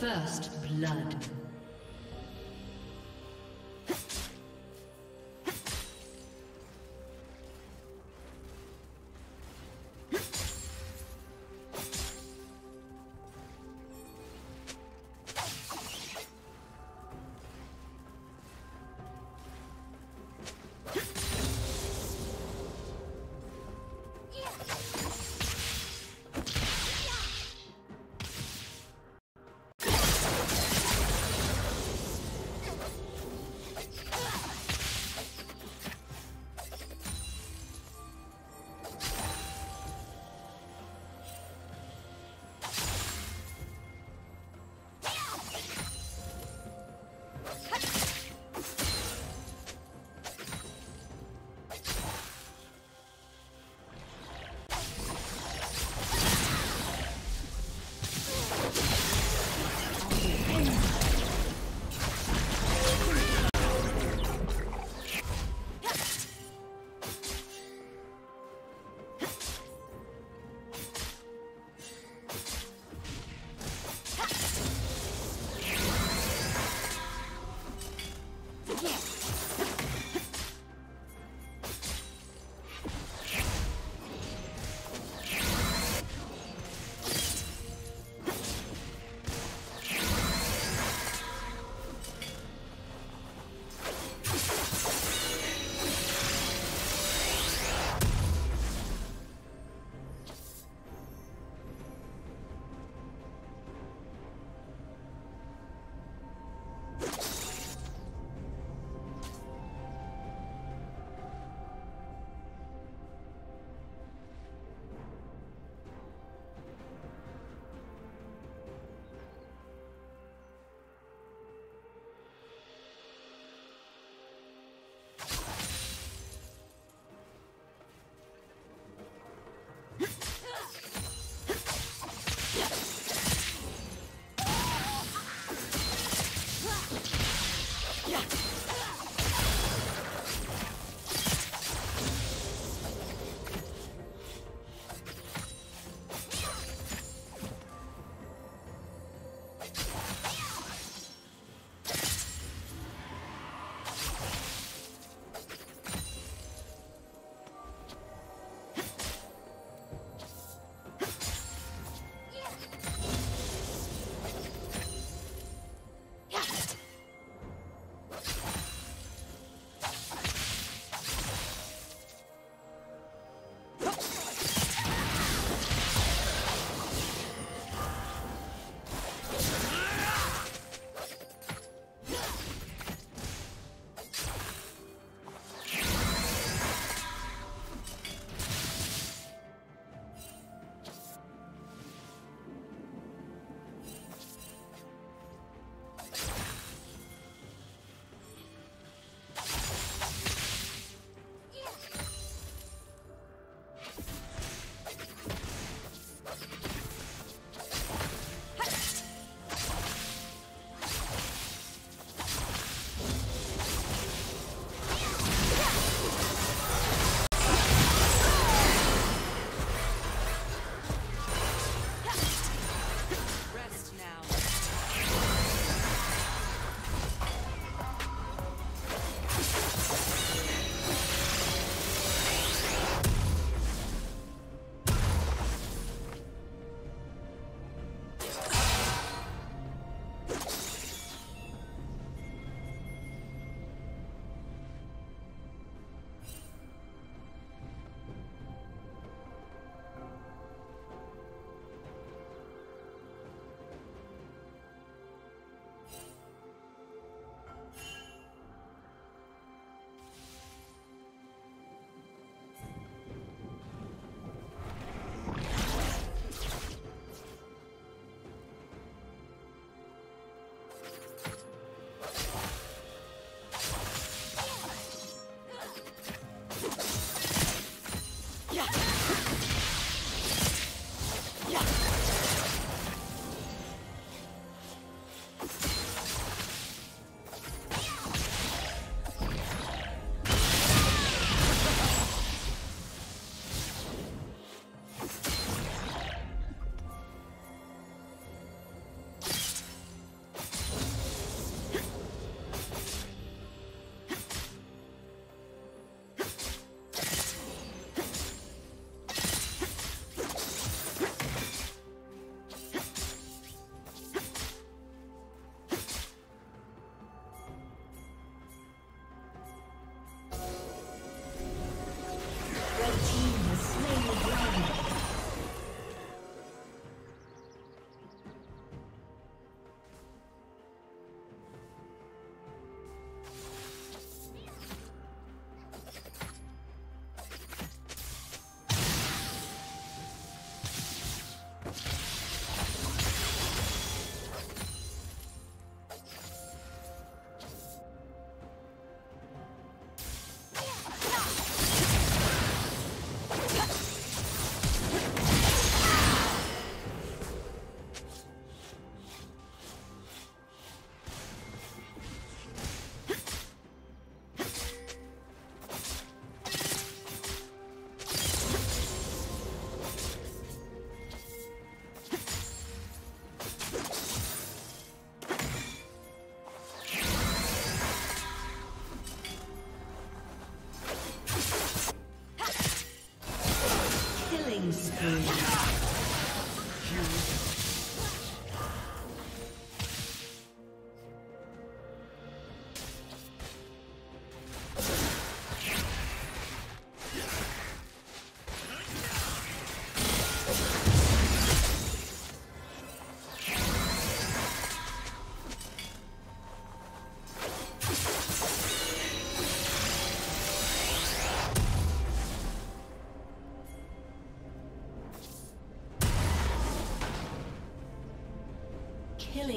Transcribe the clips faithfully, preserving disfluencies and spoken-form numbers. First blood.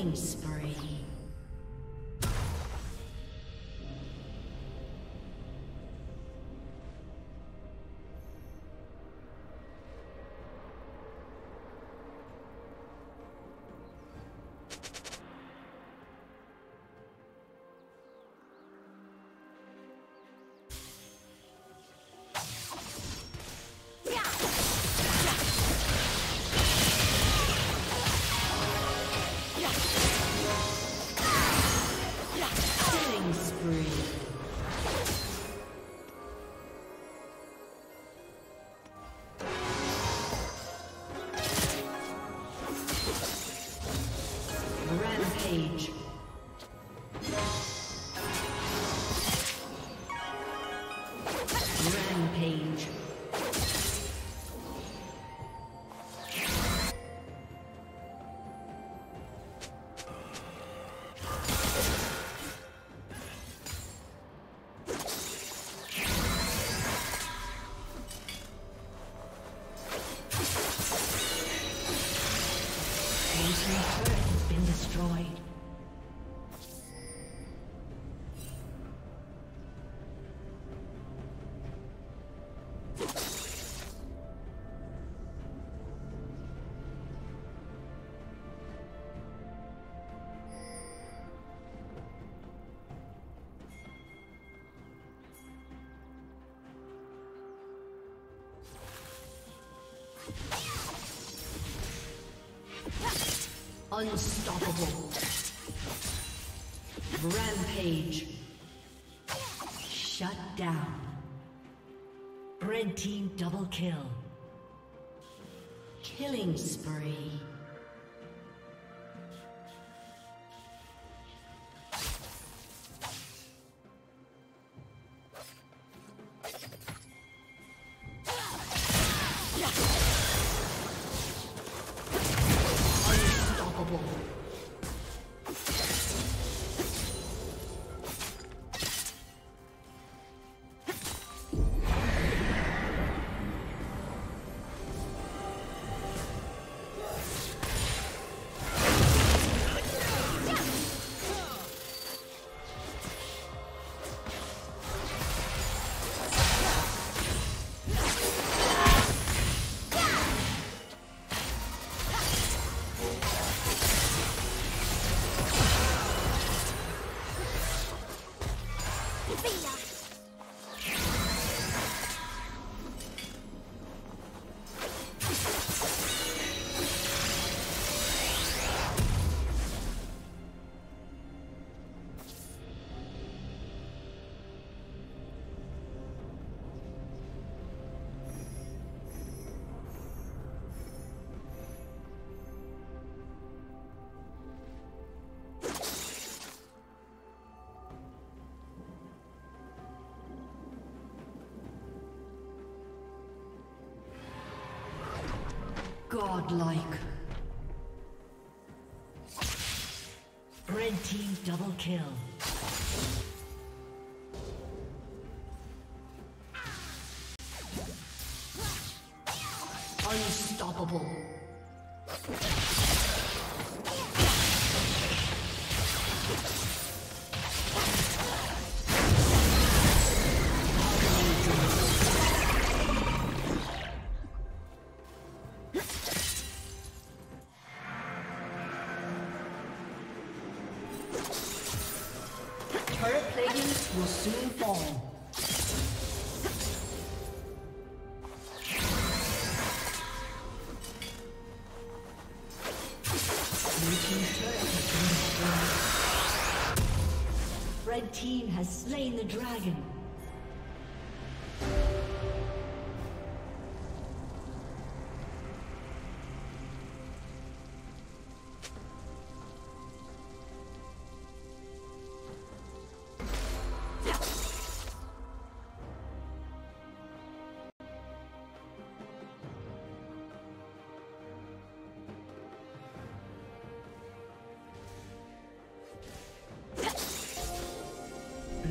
Killing spree. Unstoppable. Rampage. Shut down. Red team double kill. Killing spree. Godlike. Red team double kill. Unstoppable. Will soon fall. Red team has slain the dragon.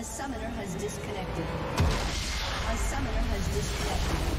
A summoner has disconnected. A summoner has disconnected.